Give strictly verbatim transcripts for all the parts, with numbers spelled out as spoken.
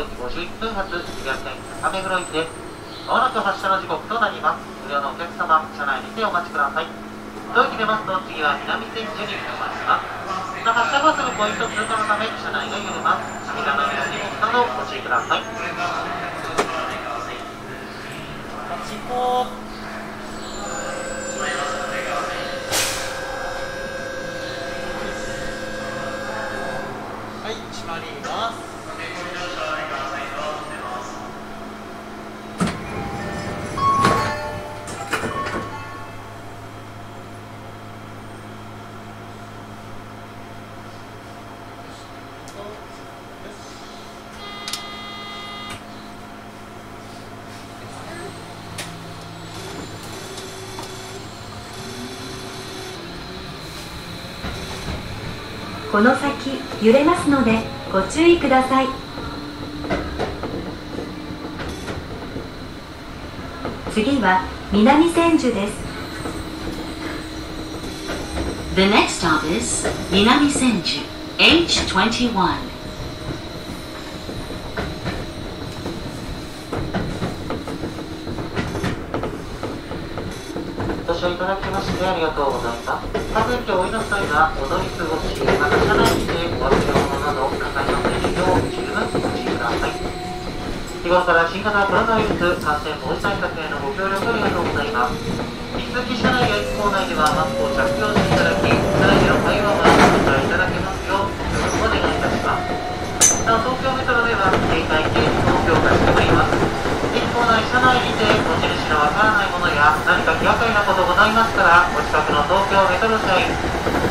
駅ごじゅっぷん発東線雨黒駅です。まもなく発車の時刻となります。無料のお客様、車内にてお待ちください。同駅出ますと次は南千住に停まります。また発車後すぐポイント通過のため車内が緩ます。車内の入り口などご注意ください。地方閉まります。この先揺れますのでご注意ください。次は南千住です。 The next stop is 南千住 エイチにじゅういち。 ご視聴いただきましてありがとうございます。各駅を降りの際はお乗り過ごし、また車内にてお忘れ物など火災の撤去を十分ご注意ください。日頃から新型コロナウイルス感染防止対策へのご協力ありがとうございます。引き続き車内や駅構内ではマスクを着用していただき、車内での会話はお答えいただけますようご協力お願いいたします。なお東京メトロでは携帯検出を強化しております。駅構内車内にて持ち主のわからないものや何か気がかりなことございましたら、お近くの東京メトロ社員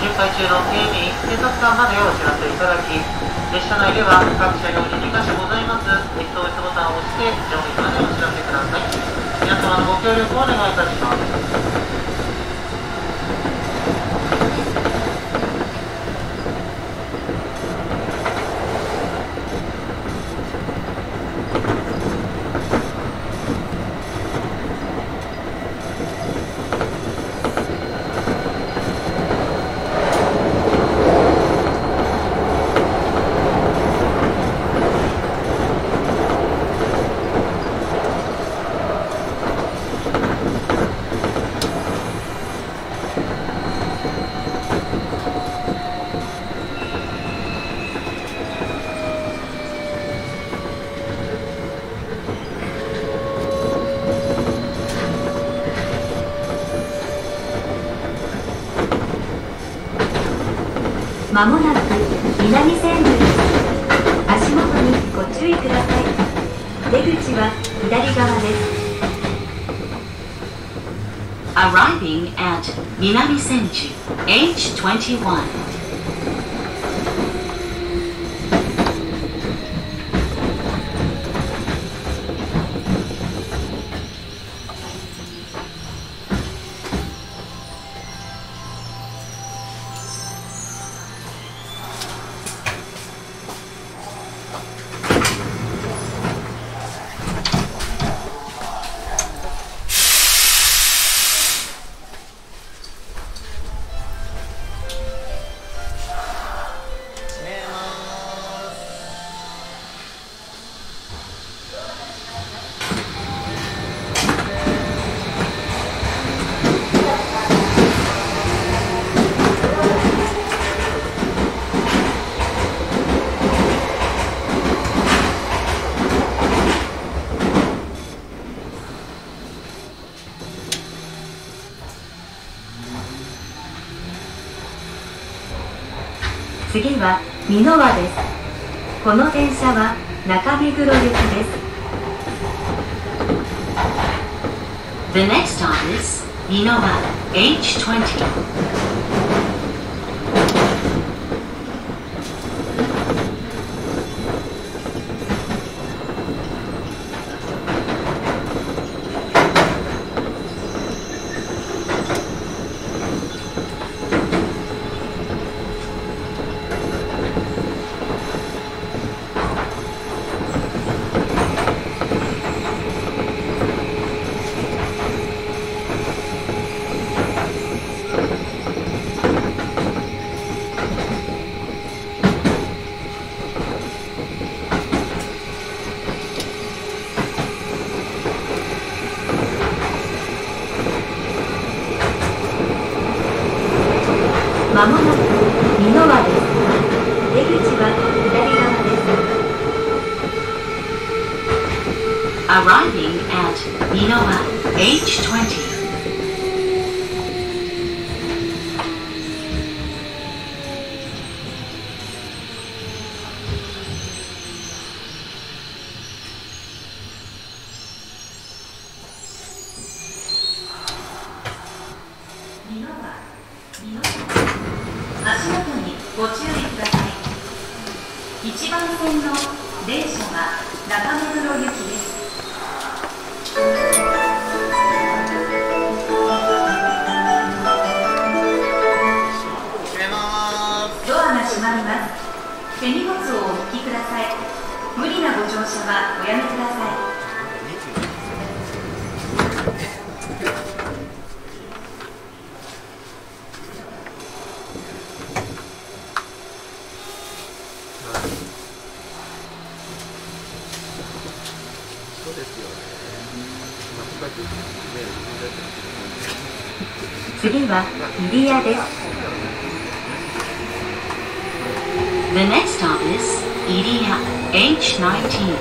巡回中の警備警察官までをお知らせいただき、列車内では各車両ににかしょございますエスオーエスボタンを押して乗員までお知らせください。皆様のご協力をお願いいたします。まもなく南千住です。足元にご注意ください。出口は左側です。 Arriving at 南千住 エイチにじゅういち。次は三ノ輪です。この電車は中目黒行きです。 The next stop is 三ノ輪 エイチにじゅう。arriving at Minowa H twenty.次は入谷です。The next stop is 入谷 H nineteen.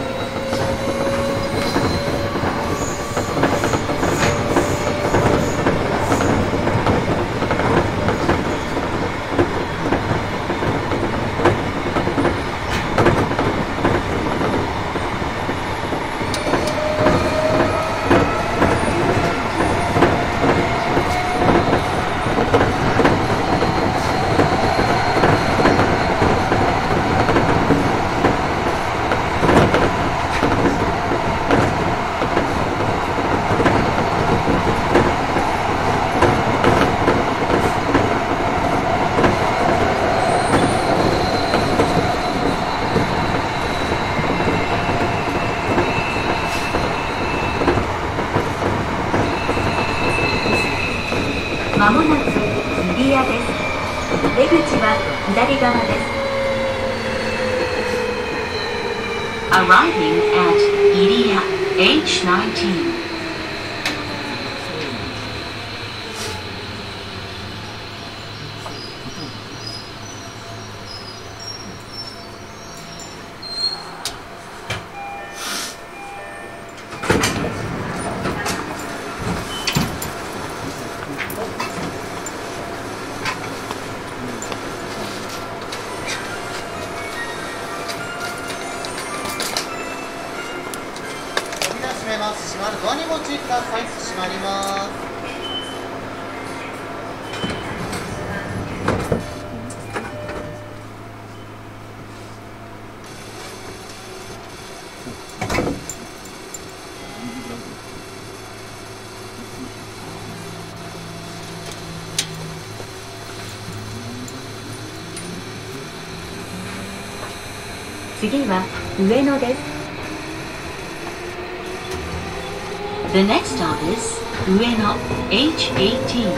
次は上野です。The next stop is 上野 H eighteen.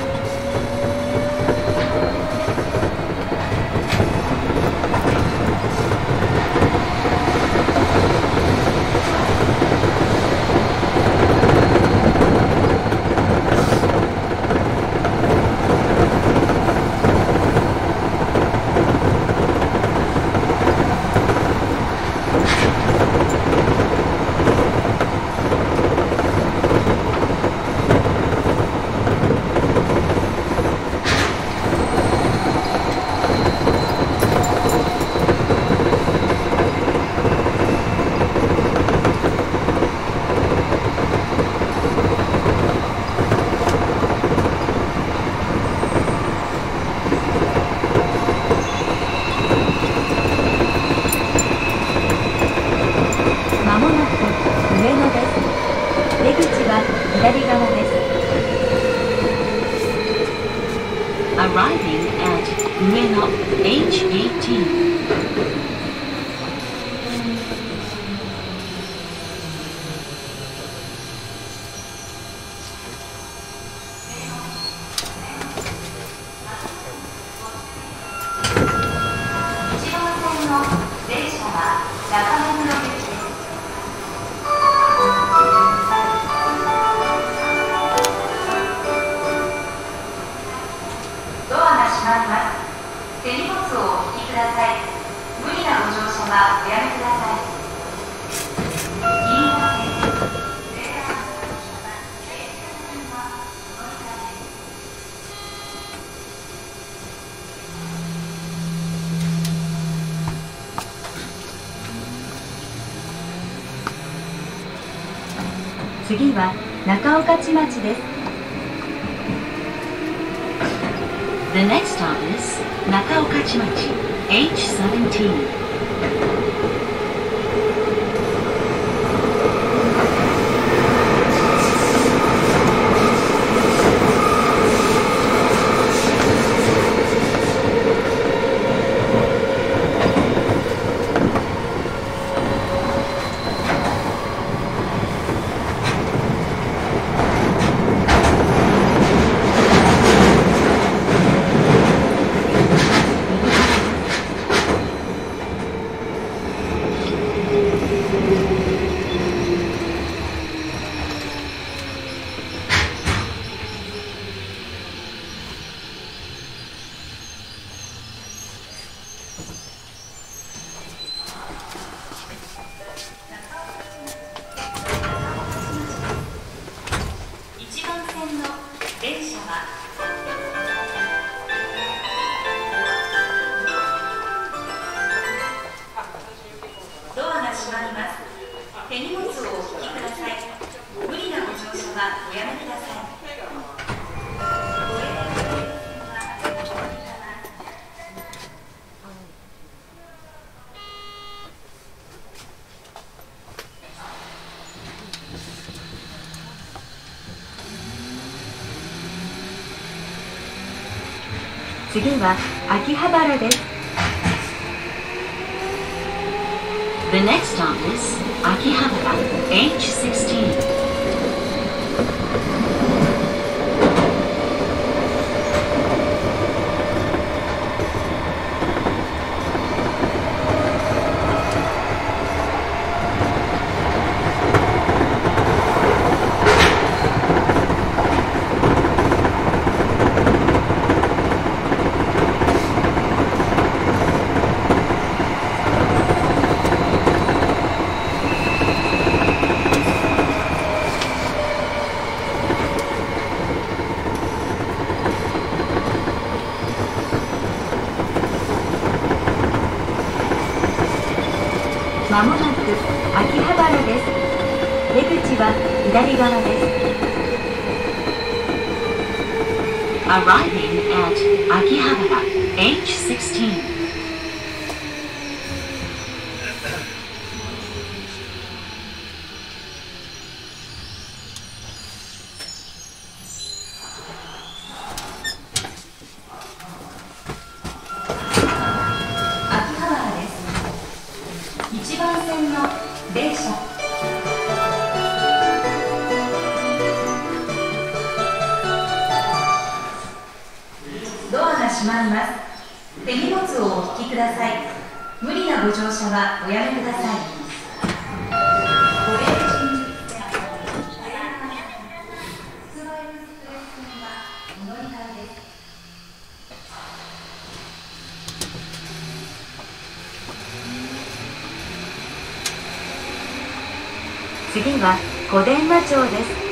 手荷物をお引きください。次は中岡地町です。 The next stop is 中岡地町 エイチセブンティーン。次は秋葉原です。 The next stop is 秋葉原 エイチシックスティーン。まもなく秋葉原です。出口は左側です。 Arriving at 秋葉原 エイチシックスティーン。手荷物をお引きください。無理なご乗車はおやめください。次は小伝馬町です。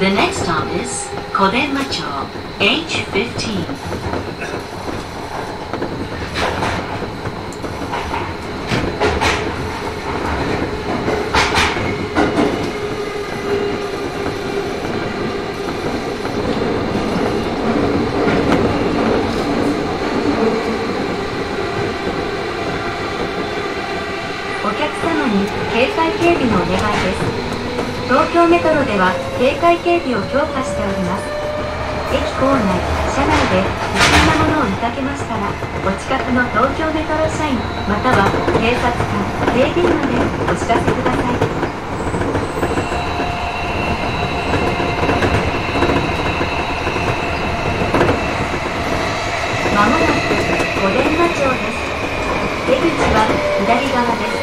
The next stop is 小伝馬町 エイチフィフティーン。メトロでは警戒警備を強化しております。駅構内、車内で不審なものを見かけましたら、お近くの東京メトロ社員または警察官、警備員までお知らせください。まもなく小伝馬町です。出口は左側です。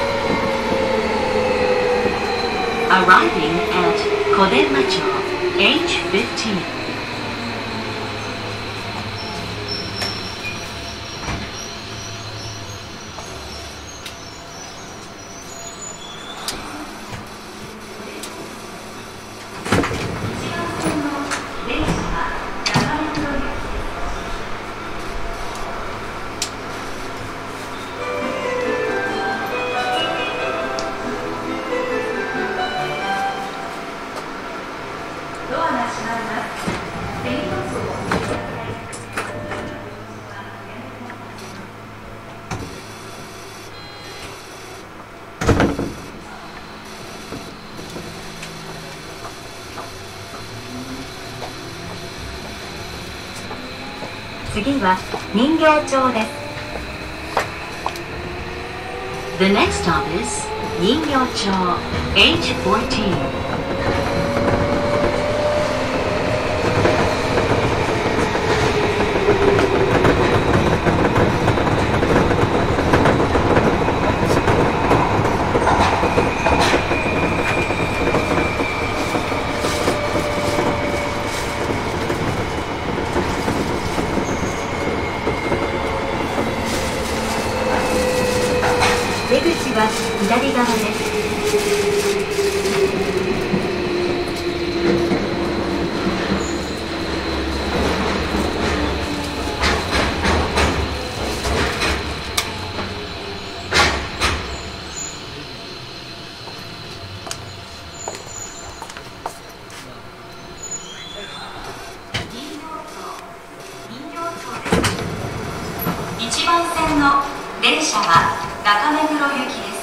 Arriving at 小伝馬町 エイチフィフティーン。次は人形町です。 The next stop is 人形町 エイチじゅうよん。左側です。一番線の電車は中目黒行きです。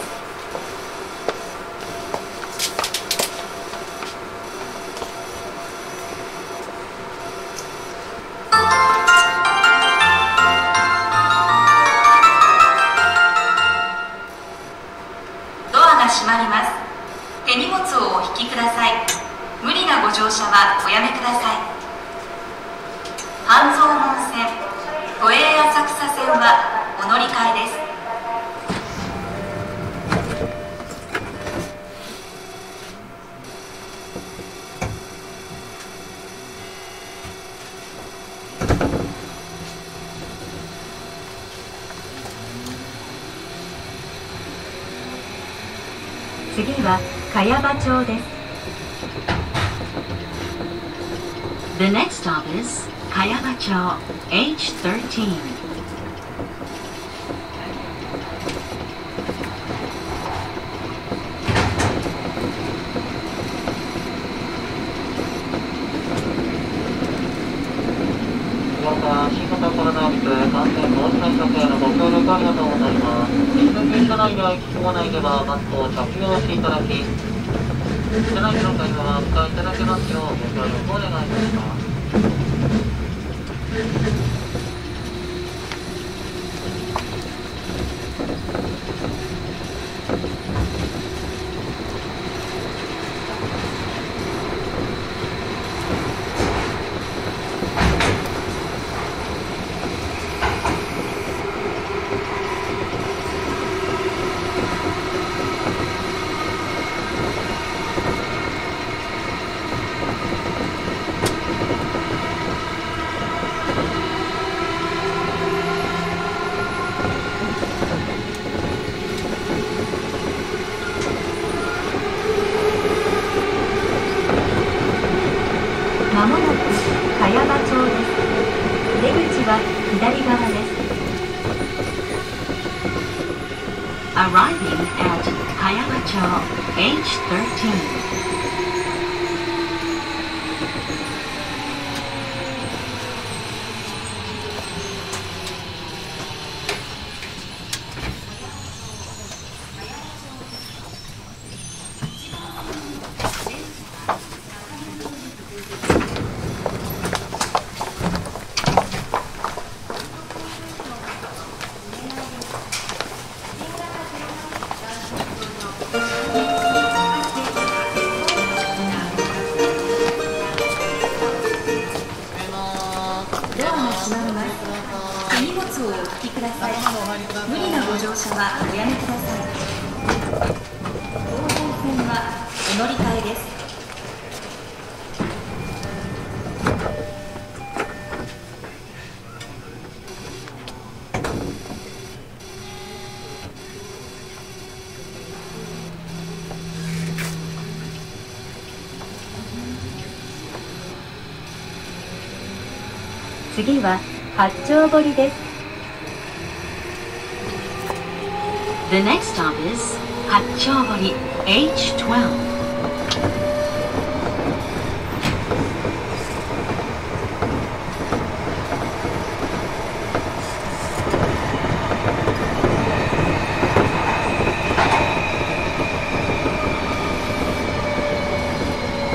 次は茅場町です。The next stop is 茅場町 エイチじゅうさん。次は八丁堀です。The next stop is 八丁堀 エイチじゅうに。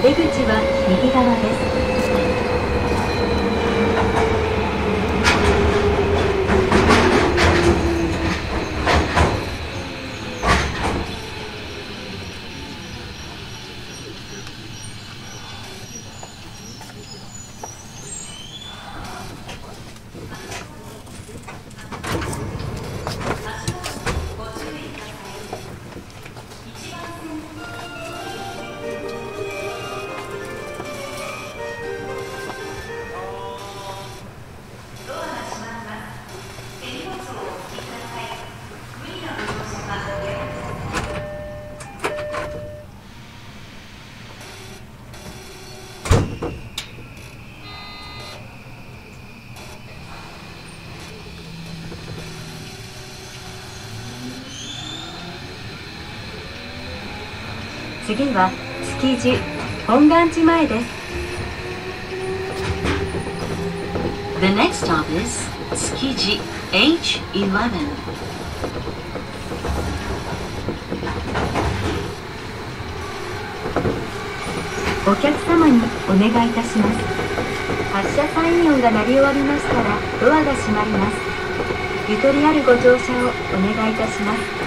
出口は右側です。次は築地本願寺前です。 The next stop is 築地 エイチイレブン。 お客様にお願いいたします。発車サイン音が鳴り終わりましたらドアが閉まります。ゆとりあるご乗車をお願いいたします。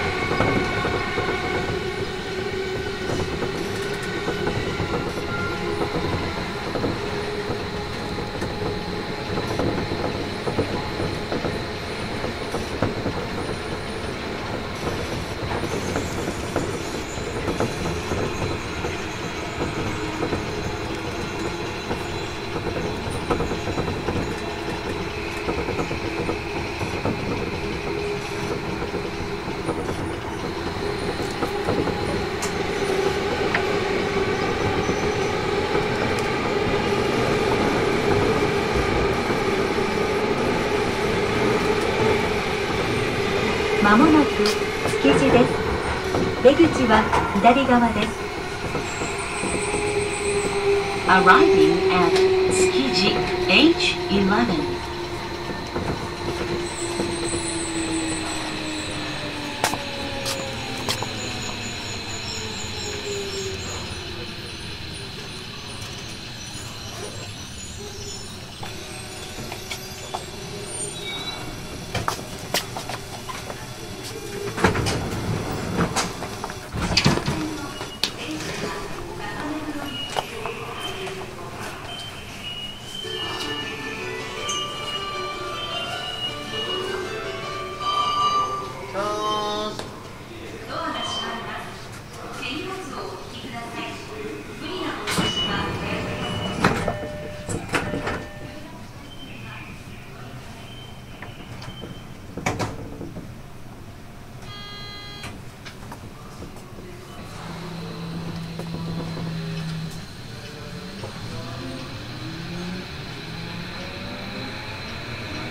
まもなく築地です。出口は左側です。Arriving at 築地 エイチイレブン。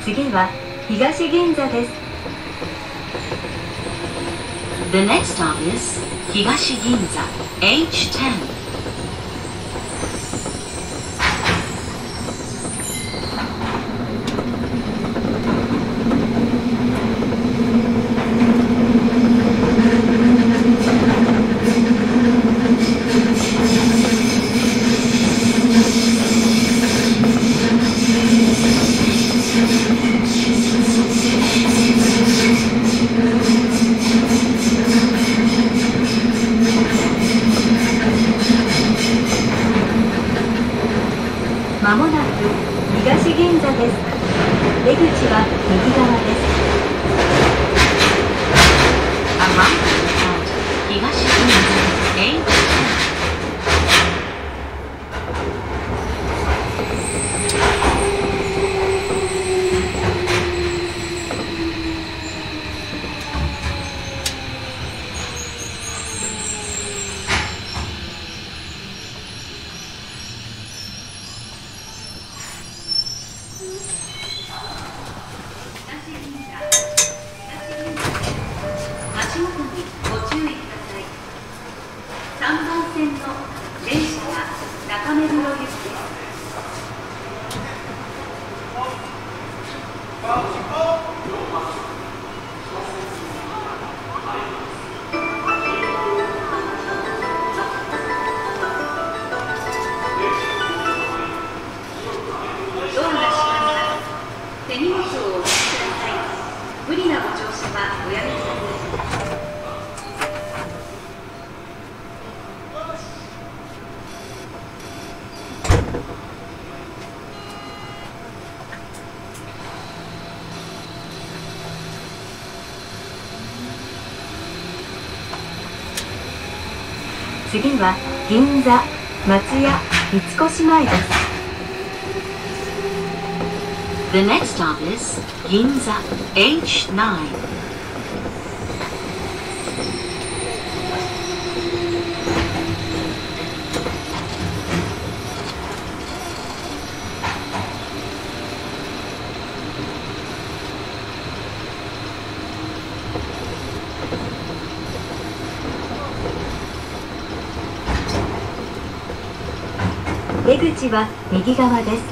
次は東銀座です。 The next stop is 東銀座 エイチテン。 次は銀座、松屋、三越前です。The next stop is 銀座 エイチナイン。出口は右側です。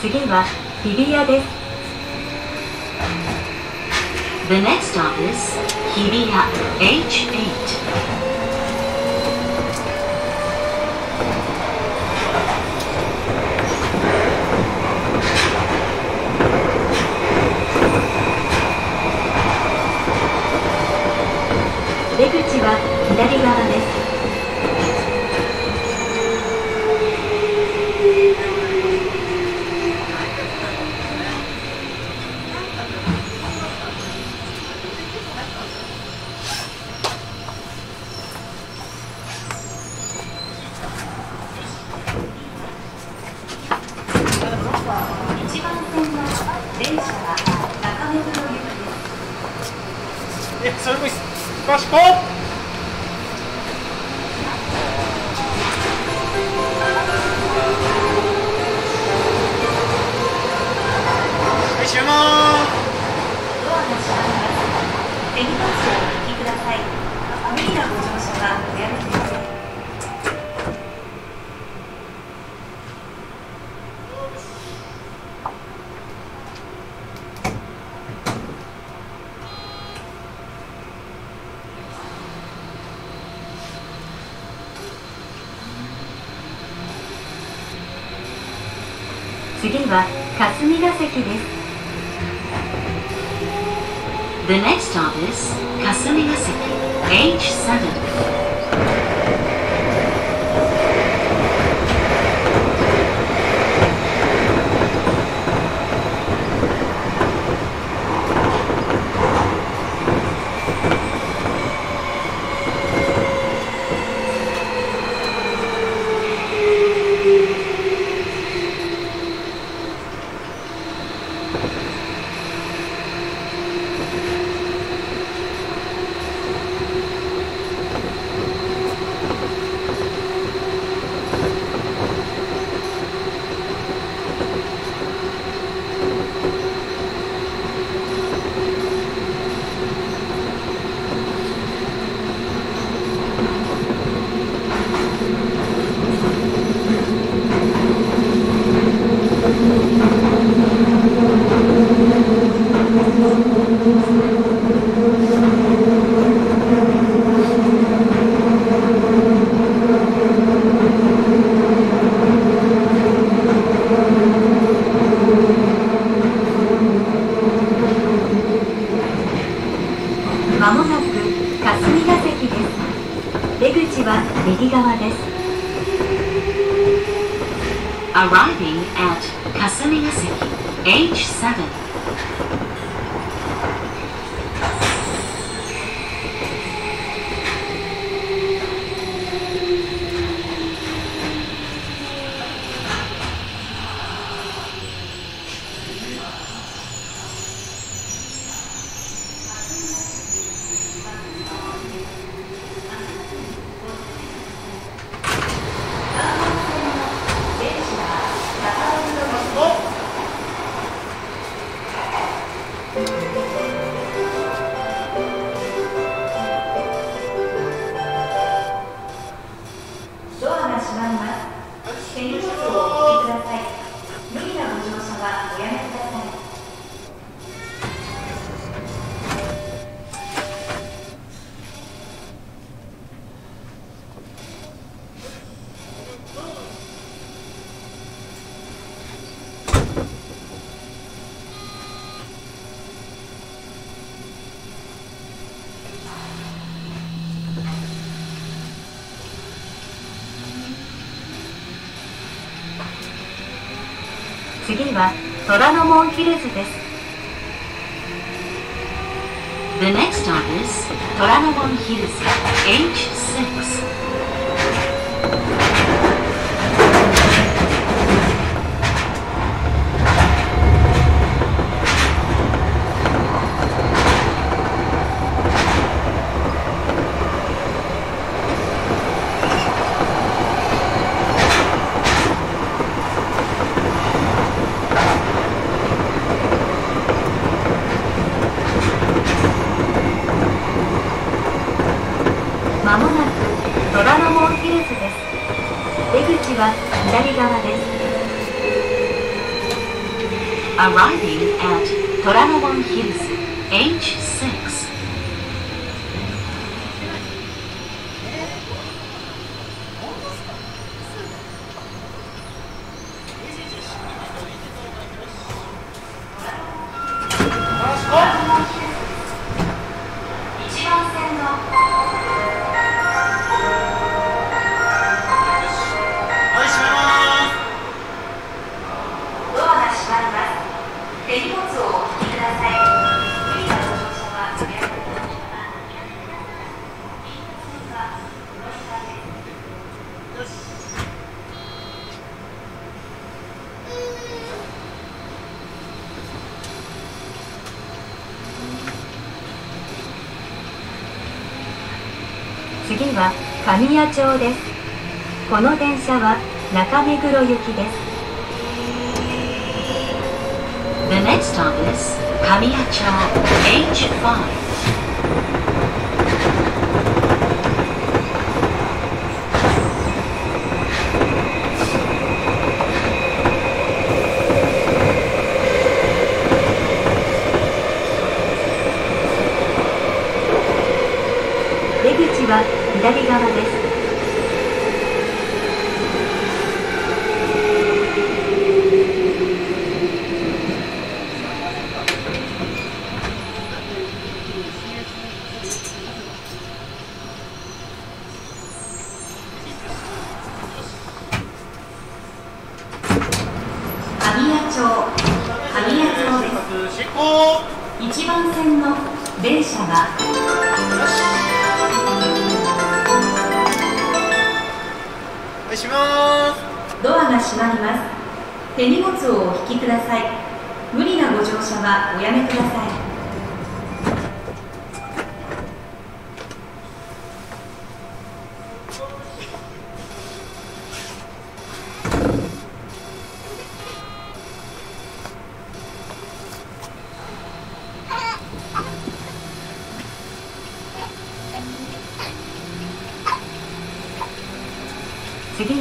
次は日比谷です。The next stop is 日比谷 エイチエイト。次は霞ヶ関です。The next stop is 霞ヶ関 エイチセブン。次は虎ノ門ヒルズです。 The next stop is 虎ノ門ヒルズ エイチシックス。 Arriving at Toranomon Hills,エイチシックス. Kamiya町です。この電車は中目黒行きです。The next stop is Kamiyacho エイチファイブ。 左側です。 次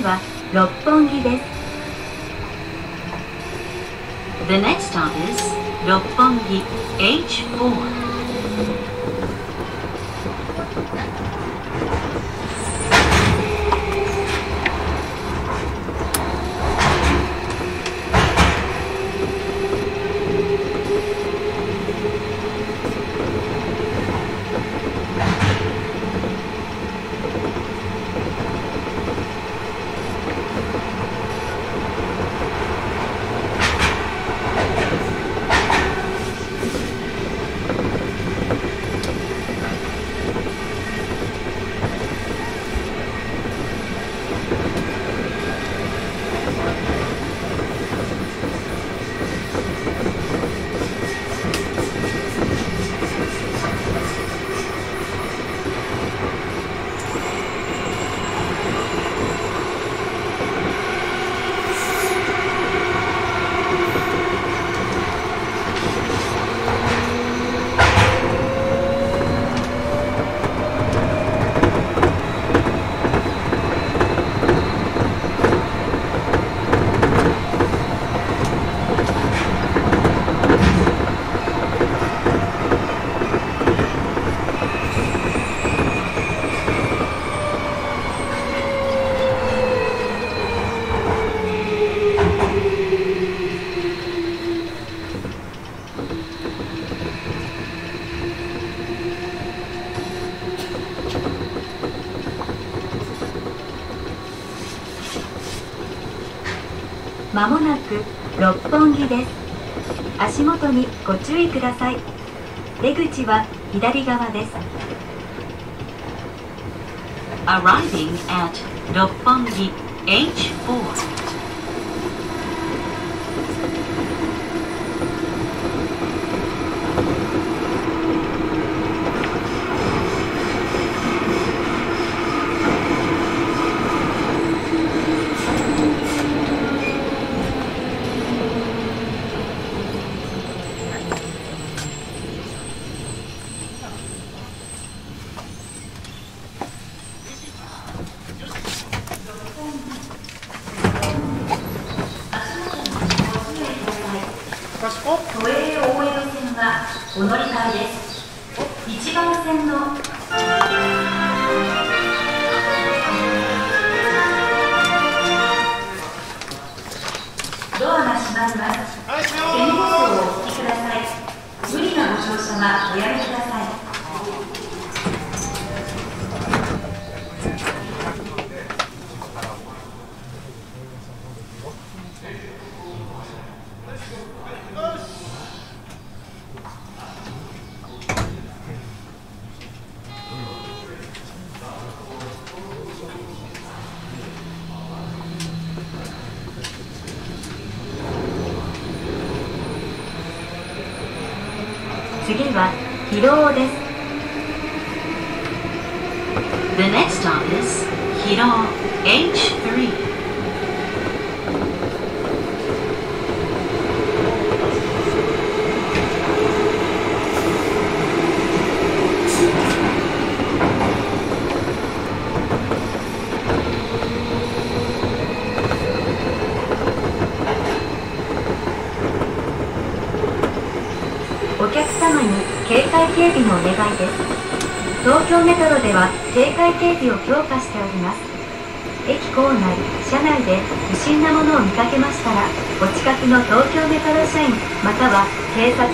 は六本木です。 The next stop is 六本木 エイチフォー。 まもなく六本木です。足元にご注意ください。出口は左側です。Arriving at 六本木 エイチフォー。次は広尾です。 The next stop is 広尾 エイチスリー。警備のお願いです。東京メトロでは警戒警備を強化しております。駅構内、車内で不審なものを見かけましたら、お近くの東京メトロ社員または警察官、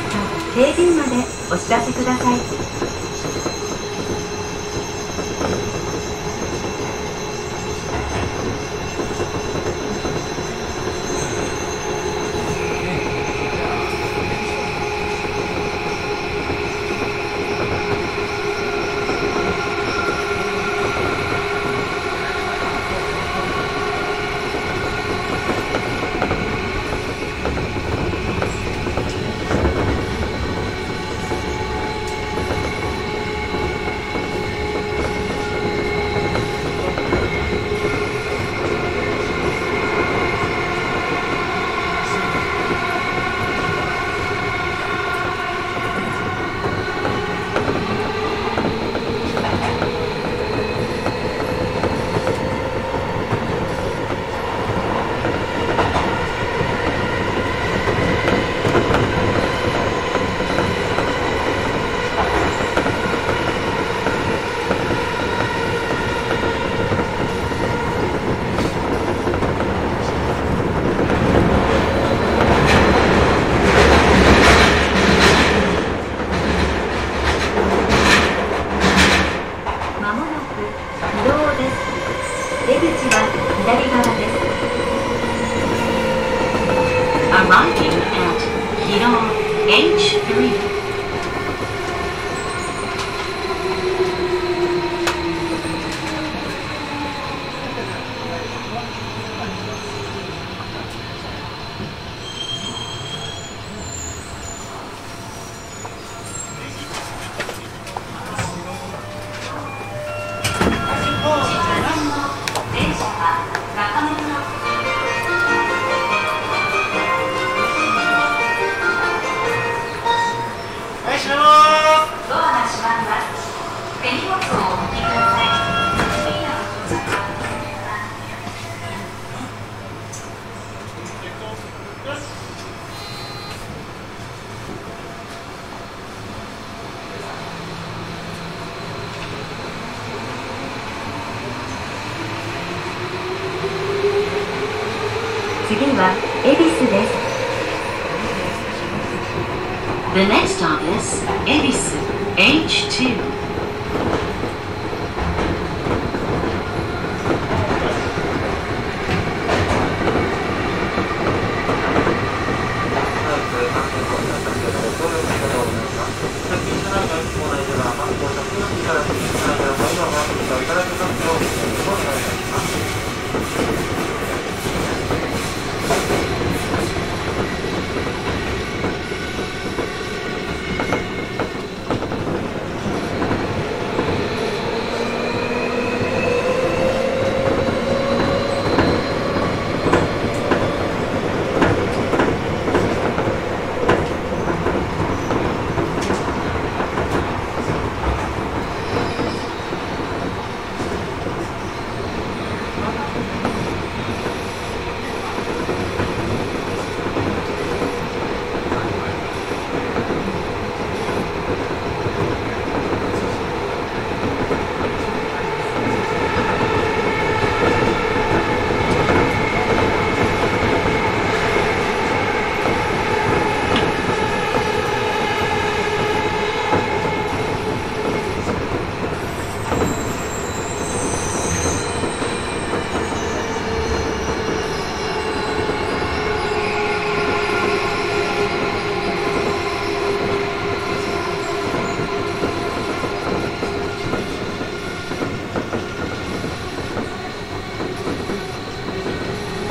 警備員までお知らせください。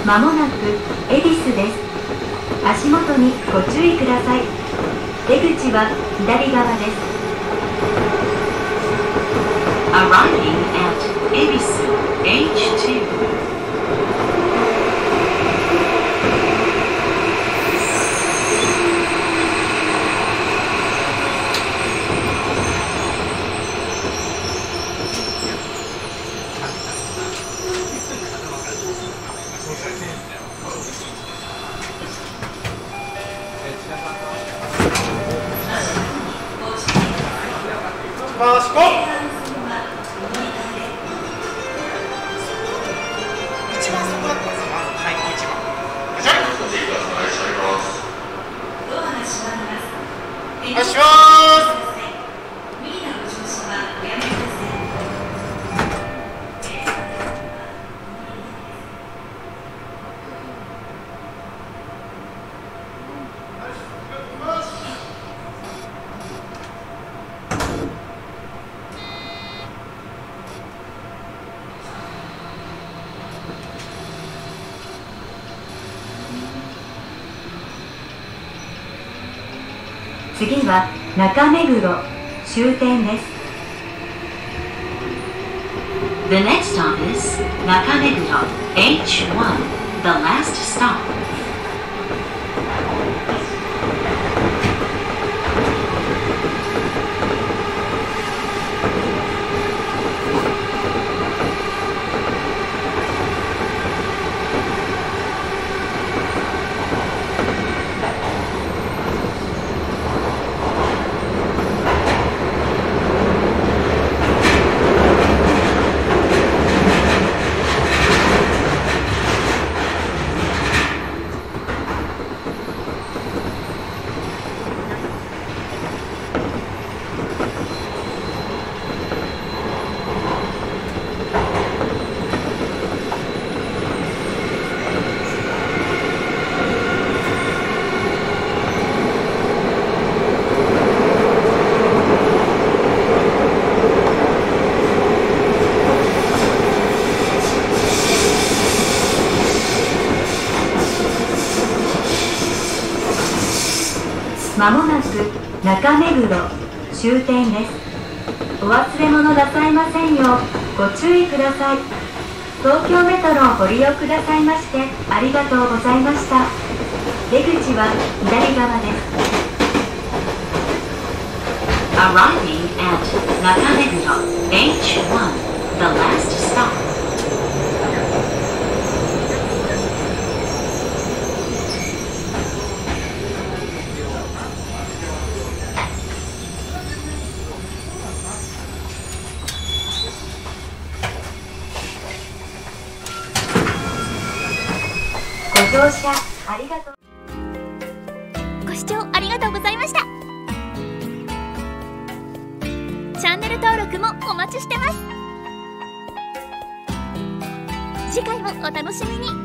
まもなく恵比寿です。足元にご注意ください。出口は左側です。Arriving at 恵比寿 エイチツー。次は中目黒終点です。The next stop is 中目黒 エイチワン, the last stop. まもなく中目黒終点です。お忘れ物なさいませんようご注意ください。東京メトロをご利用くださいましてありがとうございました。出口は左側です。 Arriving at 中目黒 エイチワン, the last stop. ご視聴ありがとうご視聴ありがとうございました。チャンネル登録もお待ちしてます。次回もお楽しみに。